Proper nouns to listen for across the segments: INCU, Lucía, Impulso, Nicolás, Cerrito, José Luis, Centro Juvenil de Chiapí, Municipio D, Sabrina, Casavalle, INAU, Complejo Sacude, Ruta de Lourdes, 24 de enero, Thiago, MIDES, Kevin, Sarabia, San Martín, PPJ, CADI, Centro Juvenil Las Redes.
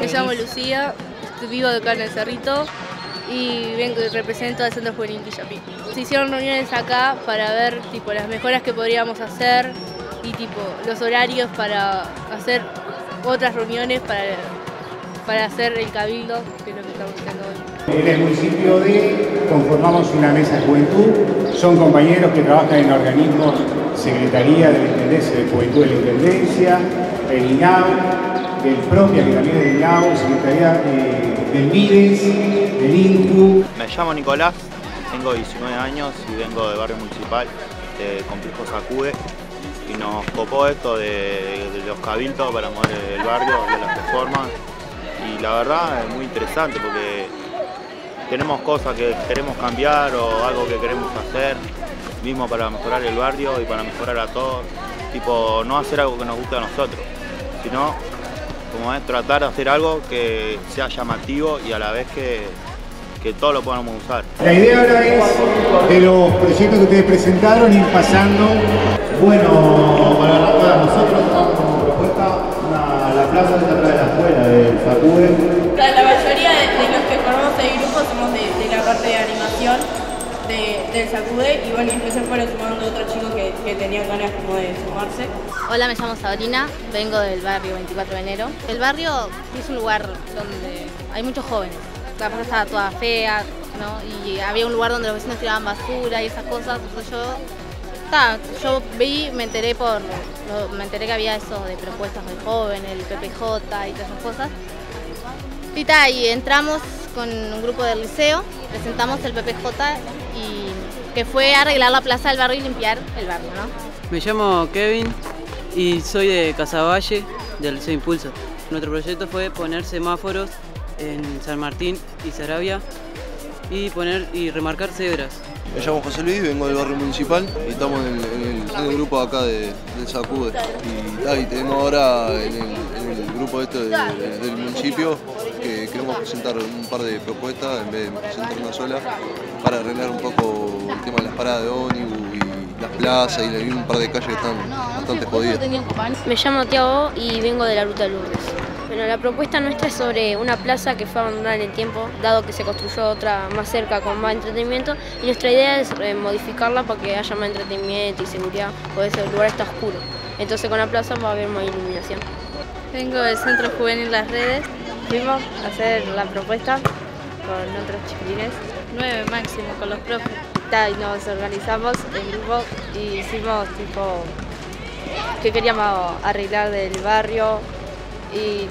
Me llamo Lucía, vivo acá en el Cerrito y vengo y represento al Centro Juvenil de Chiapí. Se hicieron reuniones acá para ver tipo, las mejoras que podríamos hacer y tipo, los horarios para hacer otras reuniones para hacer el cabildo, que es lo que estamos haciendo hoy. En el municipio D conformamos una mesa de juventud, son compañeros que trabajan en organismos, Secretaría de la Intendencia de Juventud de la Intendencia, el INAU, del propio que también es del INAU, Secretaría del MIDES, del INCU. Me llamo Nicolás, tengo 19 años y vengo del barrio municipal de Complejo Sacude. Y nos copó esto de los cabildos para mover el barrio, de las reformas. Y la verdad es muy interesante porque tenemos cosas que queremos cambiar o algo que queremos hacer, mismo para mejorar el barrio y para mejorar a todos. Tipo, no hacer algo que nos guste a nosotros, sino como es tratar de hacer algo que sea llamativo y a la vez que todos lo podamos usar. La idea ahora es de los proyectos que ustedes presentaron ir pasando. Bueno, para nosotros estamos como propuesta a la plaza de la escuela del Sacude. La mayoría de los que formamos el grupo somos de la parte de animación del Sacude y bueno, después se fueron sumando otros chicos que tenían ganas como de sumarse. Hola, me llamo Sabrina, vengo del barrio 24 de enero. El barrio es un lugar donde hay muchos jóvenes. La persona estaba toda fea, ¿no? Y había un lugar donde los vecinos tiraban basura y esas cosas. Entonces yo vi, me enteré que había eso de propuestas del joven, el PPJ y todas esas cosas. Y entramos con un grupo del liceo, presentamos el PPJ, y que fue arreglar la plaza del barrio y limpiar el barrio, ¿no? Me llamo Kevin y soy de Casavalle, del liceo Impulso. Nuestro proyecto fue poner semáforos en San Martín y Sarabia y remarcar cebras. Me llamo José Luis, vengo del barrio municipal y estamos en el grupo acá del Sacude. Y tenemos ahora en el grupo este del municipio que queremos presentar un par de propuestas en vez de presentar una sola para arreglar un poco el tema de las paradas de ómnibus y las plazas y un par de calles que están bastante jodidas. Me llamo Thiago y vengo de la Ruta de Lourdes. Bueno, la propuesta nuestra es sobre una plaza que fue abandonada en el tiempo, dado que se construyó otra más cerca con más entretenimiento, y nuestra idea es modificarla para que haya más entretenimiento y seguridad, porque ese lugar está oscuro. Entonces con la plaza va a haber más iluminación. Vengo del Centro Juvenil Las Redes. Fuimos a hacer la propuesta con otros chiquilines, 9 máximo con los profes. Y nos organizamos en grupo y hicimos tipo que queríamos arreglar del barrio. Y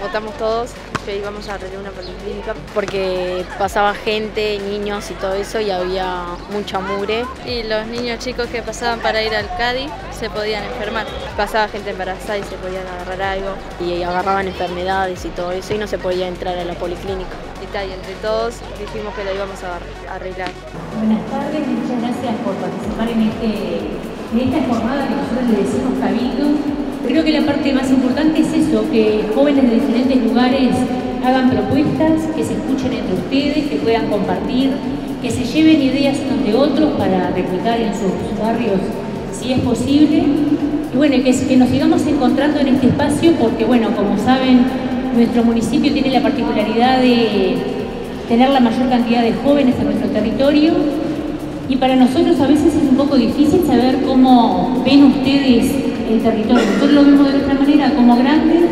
votamos todos que íbamos a arreglar una policlínica porque pasaba gente, niños y todo eso y había mucha mugre. Y los niños chicos que pasaban para ir al CADI se podían enfermar. Pasaba gente embarazada y se podían agarrar algo. Y agarraban enfermedades y todo eso y no se podía entrar a la policlínica. Y entre todos dijimos que lo íbamos a arreglar. Buenas tardes, muchas gracias por participar en esta jornada que nosotros le decimos cabildo. Creo que la parte más importante es eso, que jóvenes de diferentes lugares hagan propuestas, que se escuchen entre ustedes, que puedan compartir, que se lleven ideas unos de otros para replicar en sus barrios si es posible. Y bueno, que nos sigamos encontrando en este espacio porque, bueno, como saben, nuestro municipio tiene la particularidad de tener la mayor cantidad de jóvenes en nuestro territorio. Y para nosotros a veces es un poco difícil saber cómo ven ustedes el territorio. Nosotros lo vemos de otra manera, como grandes,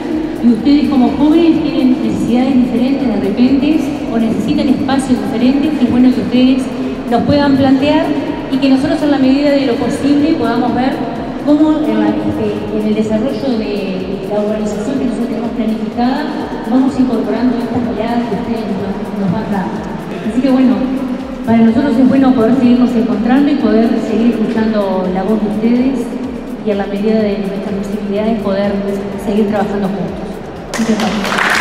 y ustedes como jóvenes tienen necesidades diferentes de repente, o necesitan espacios diferentes, y es bueno que ustedes los puedan plantear y que nosotros en la medida de lo posible podamos ver cómo en el desarrollo de la urbanización que nosotros tenemos planificada vamos incorporando estas miradas que ustedes nos van dando. Así que bueno, para nosotros es bueno poder seguirnos encontrando y poder seguir escuchando la voz de ustedes y a la medida de nuestras posibilidades poder seguir trabajando juntos. Muchas gracias.